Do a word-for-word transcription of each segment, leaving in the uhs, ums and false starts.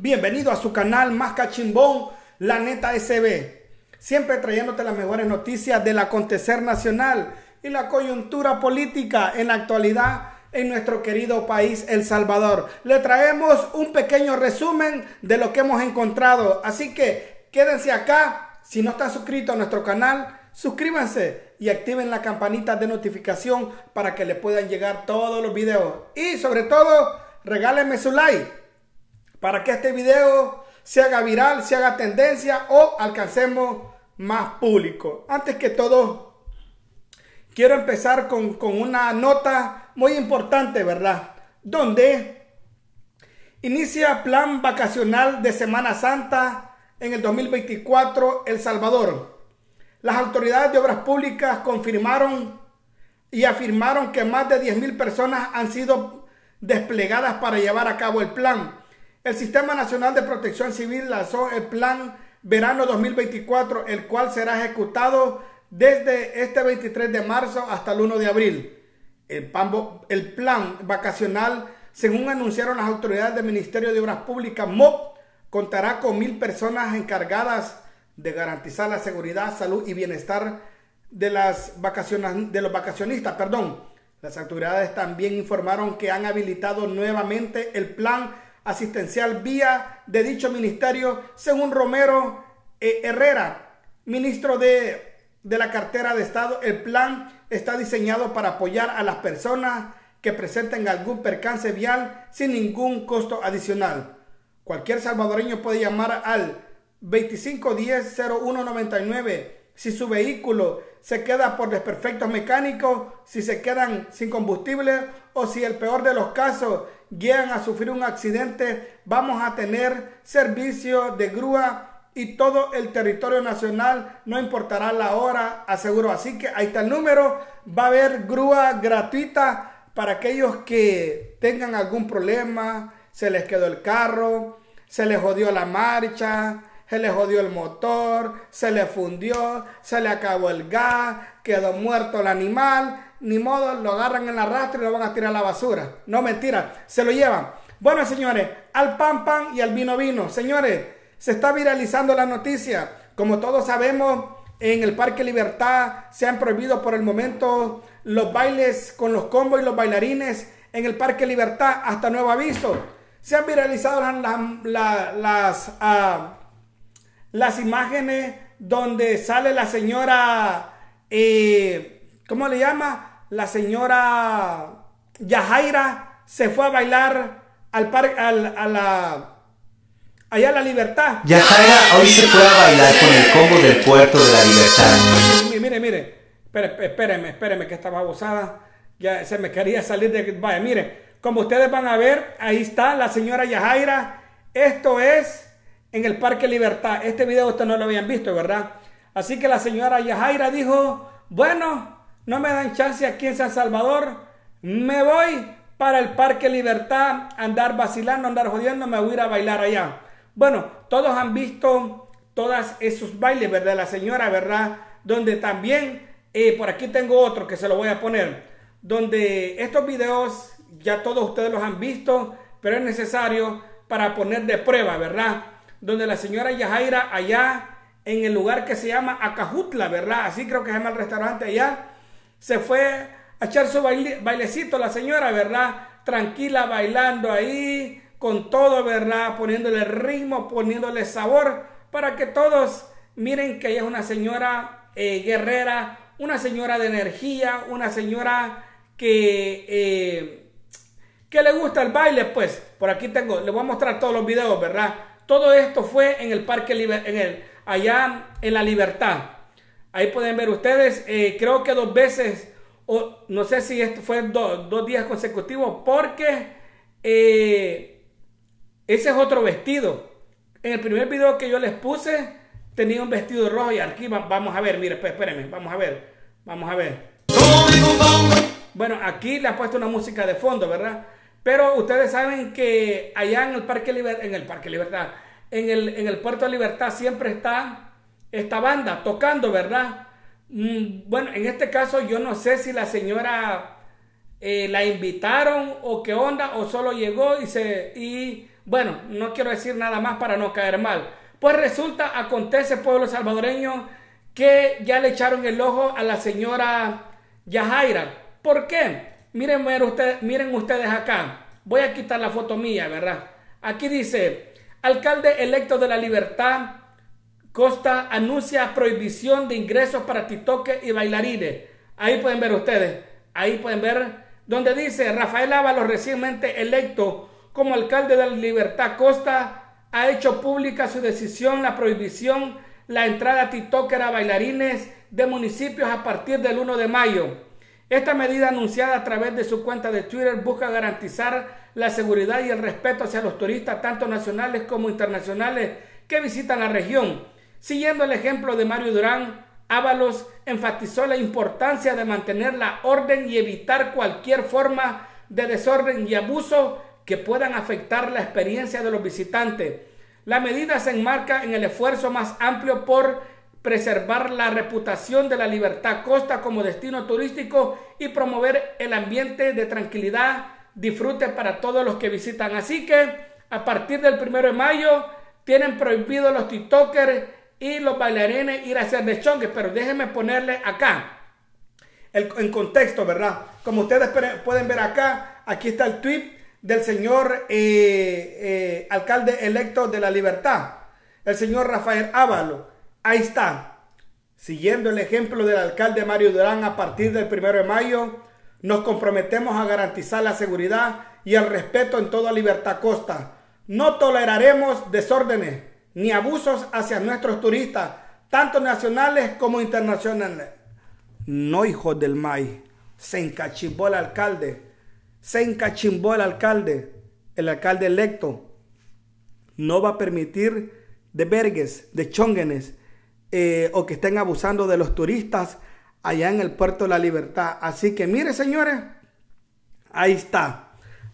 Bienvenido a su canal más cachimbón, La Neta ese ve. Siempre trayéndote las mejores noticias del acontecer nacional y la coyuntura política en la actualidad en nuestro querido país El Salvador. Le traemos un pequeño resumen de lo que hemos encontrado. Así que quédense acá. Si no están suscritos a nuestro canal, suscríbanse y activen la campanita de notificación para que le puedan llegar todos los videos. Y sobre todo, regálenme su like para que este video se haga viral, se haga tendencia o alcancemos más público. Antes que todo, quiero empezar con, con una nota muy importante, ¿verdad? Donde inicia plan vacacional de Semana Santa en el dos mil veinticuatro El Salvador. Las autoridades de Obras Públicas confirmaron y afirmaron que más de diez mil personas han sido desplegadas para llevar a cabo el plan. El Sistema Nacional de Protección Civil lanzó el Plan Verano dos mil veinticuatro, el cual será ejecutado desde este veintitrés de marzo hasta el uno de abril. El plan, el plan vacacional, según anunciaron las autoridades del Ministerio de Obras Públicas, M O P, contará con mil personas encargadas de garantizar la seguridad, salud y bienestar de, las vacaciones, de los vacacionistas. Perdón. Las autoridades también informaron que han habilitado nuevamente el plan asistencial vía de dicho ministerio, según Romero eh, Herrera, ministro de, de la cartera de Estado. El plan está diseñado para apoyar a las personas que presenten algún percance vial sin ningún costo adicional. Cualquier salvadoreño puede llamar al veinticinco diez cero uno noventa y nueve si su vehículo se queda por desperfectos mecánicos, si se quedan sin combustible o si el peor de los casos llegan a sufrir un accidente. Vamos a tener servicio de grúa y todo el territorio nacional, no importará la hora, aseguro. Así que ahí está el número, va a haber grúa gratuita para aquellos que tengan algún problema, se les quedó el carro, se les jodió la marcha, se les jodió el motor, se le fundió, se le acabó el gas, quedó muerto el animal. Ni modo, lo agarran en la rastra y lo van a tirar a la basura. No, mentira, se lo llevan. Bueno, señores, al pan pan y al vino vino. Señores, se está viralizando la noticia. Como todos sabemos, en el Parque Libertad se han prohibido por el momento los bailes con los combos y los bailarines en el Parque Libertad hasta nuevo aviso. Se han viralizado las, las, las, uh, las imágenes donde sale la señora, eh, ¿cómo le llama? La señora Yajaira se fue a bailar al parque, al, a la, allá a la Libertad. Yajaira hoy se fue a bailar con el combo del puerto de la Libertad. Mire, mire, mire. Espéreme, espéreme, espéreme que estaba abusada. Ya se me quería salir de... Vaya, mire. Como ustedes van a ver, ahí está la señora Yajaira. Esto es en el Parque Libertad. Este video ustedes no lo habían visto, ¿verdad? Así que la señora Yajaira dijo, bueno, no me dan chance aquí en San Salvador, me voy para el Parque Libertad, andar vacilando, andar jodiendo, me voy a ir a bailar allá. Bueno, todos han visto todos esos bailes, ¿verdad? La señora, ¿verdad? Donde también, eh, por aquí tengo otro que se lo voy a poner, donde estos videos ya todos ustedes los han visto, pero es necesario para poner de prueba, ¿verdad? Donde la señora Yajaira allá en el lugar que se llama Acajutla, ¿verdad? Así creo que se llama el restaurante allá. Se fue a echar su baile, bailecito la señora, ¿verdad? Tranquila, bailando ahí, con todo, ¿verdad? Poniéndole ritmo, poniéndole sabor, para que todos miren que ella es una señora eh, guerrera, una señora de energía, una señora que, eh, que le gusta el baile, pues. Por aquí tengo, les voy a mostrar todos los videos, ¿verdad? Todo esto fue en el Parque Liber- en el, allá en La Libertad. Ahí pueden ver ustedes, eh, creo que dos veces, o no sé si esto fue do, dos días consecutivos, porque eh, ese es otro vestido. En el primer video que yo les puse, tenía un vestido rojo y aquí va, vamos a ver, mire, espérenme, vamos a ver, vamos a ver. Bueno, aquí le ha puesto una música de fondo, ¿verdad? Pero ustedes saben que allá en el Parque Libertad, en el Parque Libertad, en el, en el Puerto de Libertad siempre está esta banda tocando, ¿verdad? Bueno, en este caso yo no sé si la señora eh, la invitaron o qué onda, o solo llegó y se y Bueno, no quiero decir nada más para no caer mal. Pues resulta, acontece, pueblo salvadoreño, que ya le echaron el ojo a la señora Yajaira. ¿Por qué? Miren, usted, miren ustedes acá. Voy a quitar la foto mía, ¿verdad? Aquí dice, alcalde electo de La Libertad, Costa anuncia prohibición de ingresos para tiktoker y bailarines. Ahí pueden ver ustedes, ahí pueden ver donde dice Rafael Ávalos, recientemente electo como alcalde de La Libertad Costa, ha hecho pública su decisión, la prohibición, la entrada a tiktoker a bailarines de municipios a partir del primero de mayo. Esta medida anunciada a través de su cuenta de Twitter busca garantizar la seguridad y el respeto hacia los turistas, tanto nacionales como internacionales, que visitan la región. Siguiendo el ejemplo de Mario Durán, Ávalos enfatizó la importancia de mantener la orden y evitar cualquier forma de desorden y abuso que puedan afectar la experiencia de los visitantes. La medida se enmarca en el esfuerzo más amplio por preservar la reputación de La Libertad Costa como destino turístico y promover el ambiente de tranquilidad, disfrute para todos los que visitan. Así que a partir del primero de mayo tienen prohibido los tiktokers y los bailarines ir a hacer deschongues, pero déjenme ponerle acá el, en contexto, ¿verdad? Como ustedes pueden ver acá, aquí está el tweet del señor eh, eh, alcalde electo de La Libertad, el señor Rafael Ávalos. Ahí está, siguiendo el ejemplo del alcalde Mario Durán, a partir del primero de mayo nos comprometemos a garantizar la seguridad y el respeto en toda Libertad Costa. No toleraremos desórdenes ni abusos hacia nuestros turistas, tanto nacionales como internacionales. No, hijo del maíz, se encachimbó el alcalde, se encachimbó el alcalde, el alcalde electo no va a permitir de vergues, de chónguenes, Eh, o que estén abusando de los turistas allá en el puerto de La Libertad. Así que mire, señores, ahí está,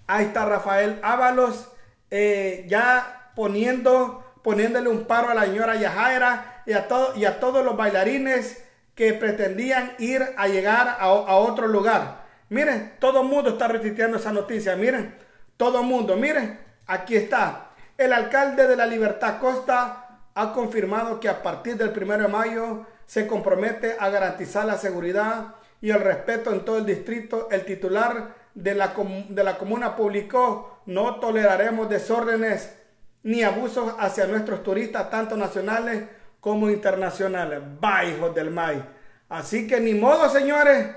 ahí está Rafael Ávalos eh, ya poniendo poniéndole un paro a la señora Yajaira y a, todo, y a todos los bailarines que pretendían ir a llegar a, a otro lugar. Miren, todo el mundo está retuiteando esa noticia, miren, todo el mundo, miren, aquí está. El alcalde de La Libertad Costa ha confirmado que a partir del primero de mayo se compromete a garantizar la seguridad y el respeto en todo el distrito. El titular de la, de la comuna publicó: no toleraremos desórdenes ni abusos hacia nuestros turistas, tanto nacionales como internacionales. Va, hijos del maíz. Así que ni modo, señores,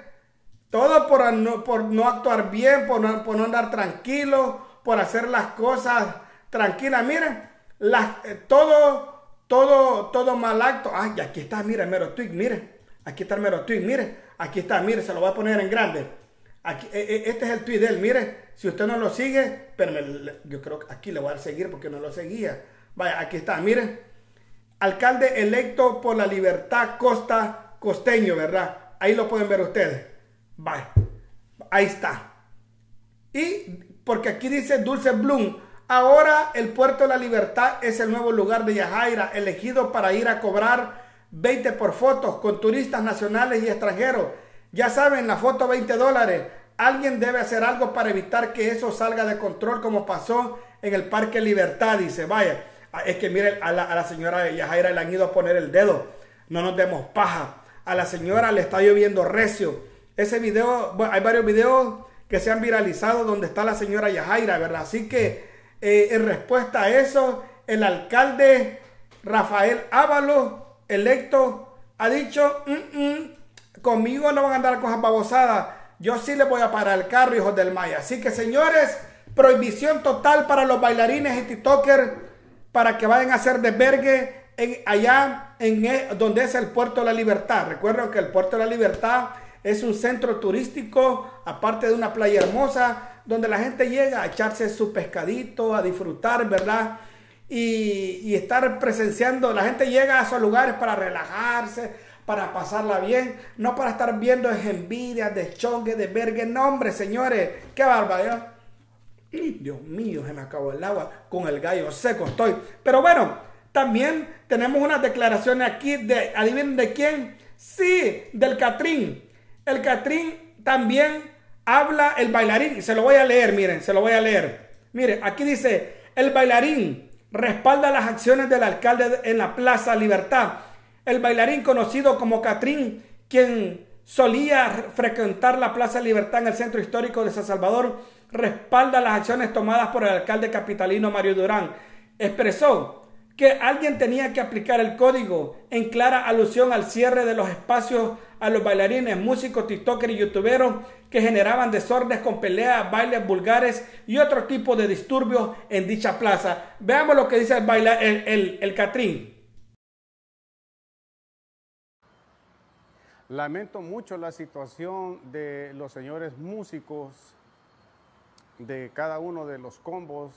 todo por no, por no actuar bien, por no, por no andar tranquilo, por hacer las cosas tranquilas. Miren, las, eh, todo... Todo, todo mal acto. Ay, aquí está, mira el mero tweet, mire. Aquí está el mero tweet, mire. Aquí está, mire, se lo voy a poner en grande. Aquí, este es el tweet de él, mire. Si usted no lo sigue, pero me, yo creo que aquí le voy a dar seguir porque no lo seguía. Vaya, aquí está, mire. Alcalde electo por La Libertad Costa, costeño, ¿verdad? Ahí lo pueden ver ustedes. Vaya, ahí está. Y porque aquí dice Dulce Bloom. Ahora el puerto de La Libertad es el nuevo lugar de Yajaira, elegido para ir a cobrar veinte por fotos con turistas nacionales y extranjeros. Ya saben, la foto veinte dólares. Alguien debe hacer algo para evitar que eso salga de control, como pasó en el Parque Libertad. Dice, vaya, es que miren, a la, a la señora Yajaira le han ido a poner el dedo. No nos demos paja. A la señora le está lloviendo recio. Ese video, bueno, hay varios videos que se han viralizado donde está la señora Yajaira, ¿verdad? Así que Eh, en respuesta a eso, el alcalde Rafael Ávalos, electo, ha dicho, mm -mm, conmigo no van a andar cosas babosadas, yo sí les voy a parar el carro, hijos del maya. Así que, señores, prohibición total para los bailarines y tiktokers para que vayan a hacer desvergue en, allá en el, donde es el puerto de La Libertad. Recuerden que el puerto de La Libertad es un centro turístico, aparte de una playa hermosa, donde la gente llega a echarse su pescadito, a disfrutar, ¿verdad? Y, y estar presenciando. La gente llega a esos lugares para relajarse, para pasarla bien, no para estar viendo envidias, deschongues, desvergues. No, hombre, señores, qué barbaridad. Dios mío, se me acabó el agua, con el gallo seco estoy. Pero bueno, también tenemos unas declaraciones aquí de, ¿adivinen de quién? Sí, del Catrín. El Catrín también habla el bailarín, y se lo voy a leer, miren, se lo voy a leer. Miren, aquí dice, El bailarín respalda las acciones del alcalde en la Plaza Libertad. El bailarín conocido como Catrín, quien solía frecuentar la Plaza Libertad en el centro histórico de San Salvador, respalda las acciones tomadas por el alcalde capitalino Mario Durán. Expresó que alguien tenía que aplicar el código, en clara alusión al cierre de los espacios a los bailarines, músicos, tiktokers y youtuberos que generaban desórdenes con peleas, bailes vulgares y otro tipo de disturbios en dicha plaza. Veamos lo que dice el, baila, el, el, el Catrín. Lamento mucho la situación de los señores músicos de cada uno de los combos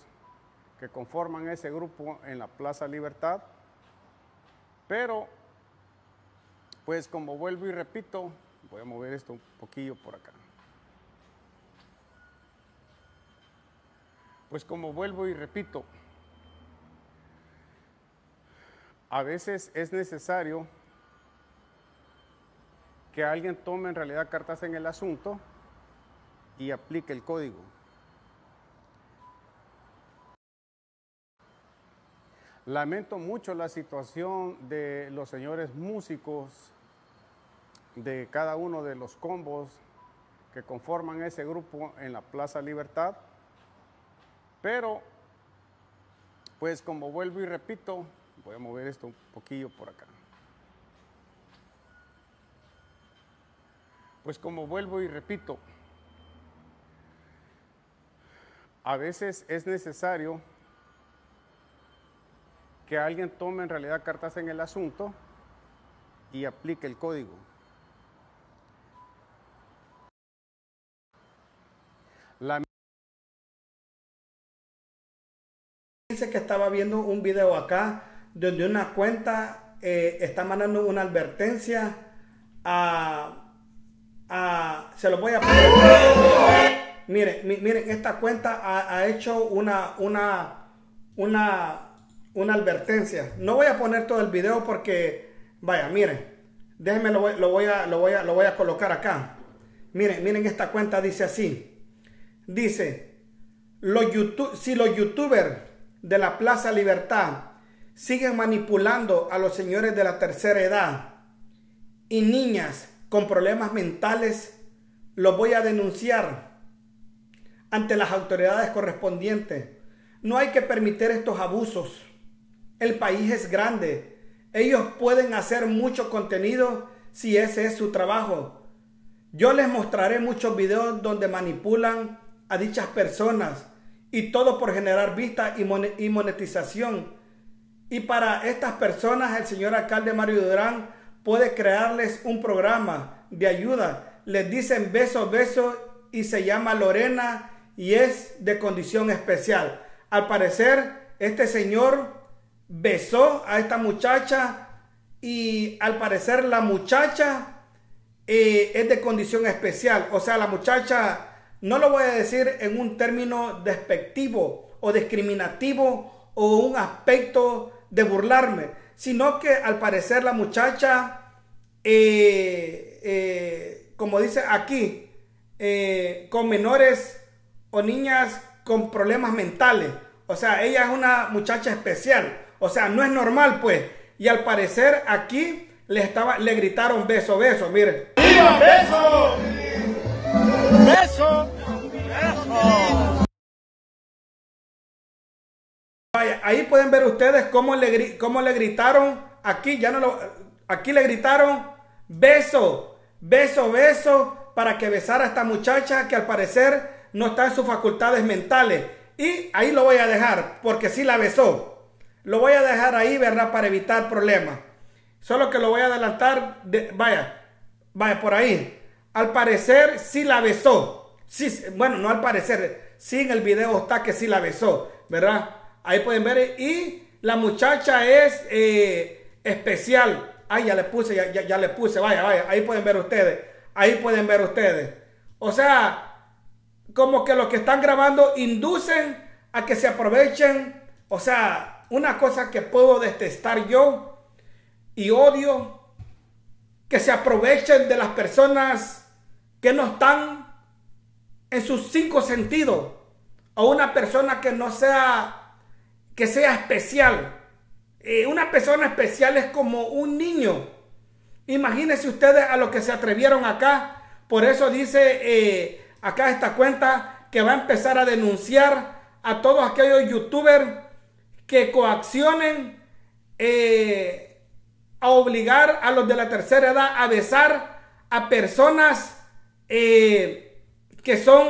que conforman ese grupo en la Plaza Libertad, pero pues como vuelvo y repito, voy a mover esto un poquillo por acá. Pues como vuelvo y repito, a veces es necesario que alguien tome en realidad cartas en el asunto y aplique el código. Lamento mucho la situación de los señores músicos de cada uno de los combos que conforman ese grupo en la Plaza Libertad, pero pues como vuelvo y repito, voy a mover esto un poquillo por acá. Pues como vuelvo y repito, a veces es necesario que alguien tome en realidad cartas en el asunto y aplique el código. La... Dice que estaba viendo un video acá donde una cuenta eh, está mandando una advertencia a... Ah, se lo voy a poner. Miren, miren, esta cuenta ha, ha hecho una, una, una, una advertencia. No voy a poner todo el video porque, vaya, miren, déjenme lo, lo, voy a, lo, voy a, lo voy a colocar acá. Miren, miren, esta cuenta dice así. Dice, los YouTube, si los youtubers de la Plaza Libertad siguen manipulando a los señores de la tercera edad y niñas con problemas mentales, los voy a denunciar ante las autoridades correspondientes. No hay que permitir estos abusos. El país es grande. Ellos pueden hacer mucho contenido si ese es su trabajo. Yo les mostraré muchos videos donde manipulan a dichas personas y todo por generar vistas y monetización. Y para estas personas, el señor alcalde Mario Durán puede crearles un programa de ayuda. Les dicen beso, beso y se llama Lorena y es de condición especial. Al parecer, este señor besó a esta muchacha y al parecer la muchacha eh, es de condición especial. O sea, la muchacha, no lo voy a decir en un término despectivo o discriminativo o un aspecto de burlarme, sino que al parecer la muchacha, eh, eh, como dice aquí, eh, con menores o niñas con problemas mentales. O sea, ella es una muchacha especial. O sea, no es normal, pues. Y al parecer aquí le, estaba, le gritaron beso, beso, miren. ¡Beso! ¡Beso! ¡Beso! Ahí pueden ver ustedes cómo le, cómo le gritaron, aquí ya no lo, aquí le gritaron beso, beso, beso, para que besara a esta muchacha que al parecer no está en sus facultades mentales. Y ahí lo voy a dejar, porque sí la besó. Lo voy a dejar ahí, ¿verdad? Para evitar problemas. Solo que lo voy a adelantar, de, vaya, vaya por ahí. Al parecer sí la besó. Sí, bueno, no al parecer, sí en el video está que sí la besó, ¿verdad? Ahí pueden ver, y la muchacha es eh, especial. Ay, ya le puse, ya, ya, ya le puse, vaya, vaya, ahí pueden ver ustedes, ahí pueden ver ustedes. O sea, como que los que están grabando inducen a que se aprovechen. O sea, una cosa que puedo detestar yo y odio, que se aprovechen de las personas que no están en sus cinco sentidos, o una persona que no sea que sea especial. Eh, una persona especial es como un niño. Imagínense ustedes a lo que se atrevieron acá. Por eso dice eh, acá esta cuenta que va a empezar a denunciar a todos aquellos youtubers que coaccionen eh, a obligar a los de la tercera edad a besar a personas eh, que son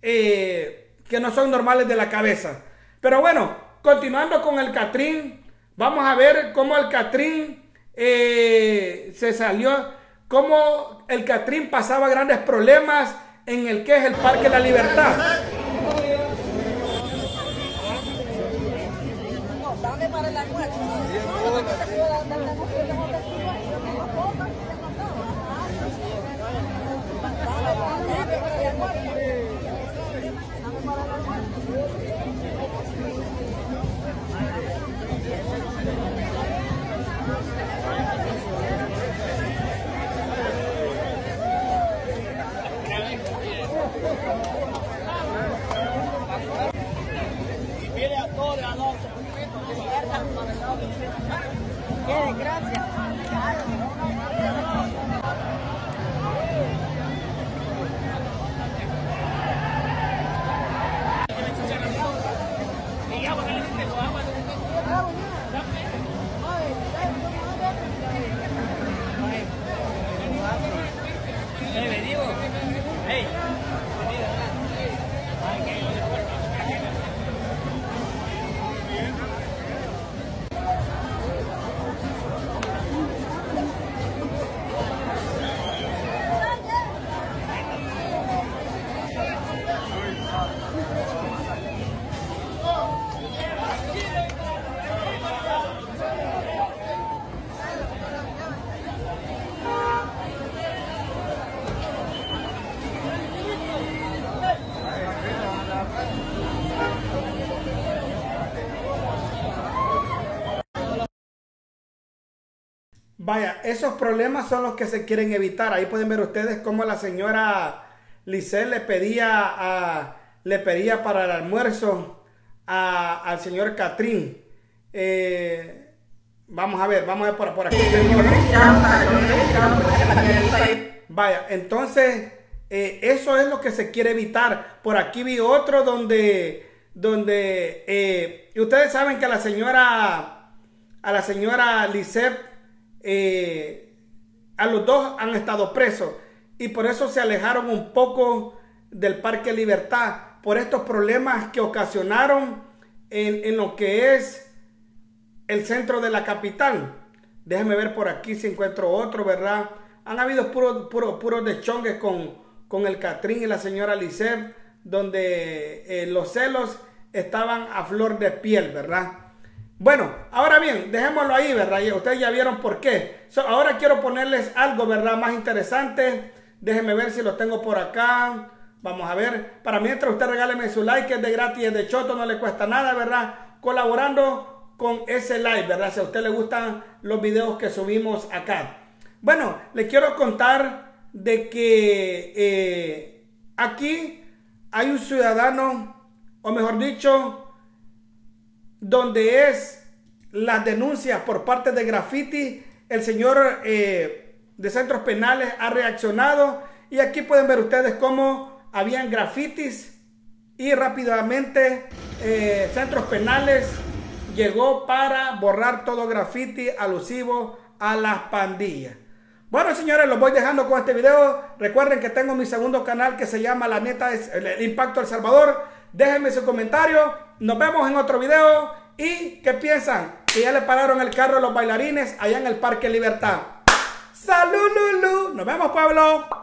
eh, que no son normales de la cabeza. Pero bueno, continuando con el Catrín, vamos a ver cómo el Catrín eh, se salió, cómo el Catrín pasaba grandes problemas en el que es el Parque La Libertad. Vaya, esos problemas son los que se quieren evitar. Ahí pueden ver ustedes cómo la señora Lisset le pedía, a, le pedía para el almuerzo a, al señor Catrín. Eh, vamos a ver, vamos a ver por, por aquí. Vaya, entonces eh, eso es lo que se quiere evitar. Por aquí vi otro donde, donde eh, y ustedes saben que a la señora, a la señora Lisset, Eh, a los dos han estado presos y por eso se alejaron un poco del Parque Libertad, por estos problemas que ocasionaron en, en lo que es el centro de la capital. Déjenme ver por aquí si encuentro otro, ¿verdad? Han habido puros puro, puro deschongues con, con el Catrín y la señora Lisset, donde eh, los celos estaban a flor de piel, ¿verdad? Bueno, ahora bien, dejémoslo ahí, ¿verdad? Ustedes ya vieron por qué. So, ahora quiero ponerles algo, ¿verdad? Más interesante. Déjenme ver si lo tengo por acá. Vamos a ver. Para mientras, usted regáleme su like, que es de gratis, es de choto, no le cuesta nada, ¿verdad? Colaborando con ese like, ¿verdad? Si a usted le gustan los videos que subimos acá. Bueno, les quiero contar de que eh, aquí hay un ciudadano, o mejor dicho, donde es las denuncias por parte de graffiti, el señor eh, de centros penales ha reaccionado y aquí pueden ver ustedes cómo habían grafitis y rápidamente eh, centros penales llegó para borrar todo graffiti alusivo a las pandillas. Bueno, señores, los voy dejando con este video. Recuerden que tengo mi segundo canal que se llama La Neta es el Impacto El Salvador. Déjenme su comentario. Nos vemos en otro video. ¿Y qué piensan? Que ya le pararon el carro a los bailarines allá en el Parque Libertad. ¡Salud, Lulu! Nos vemos, pueblo.